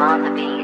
on the beat.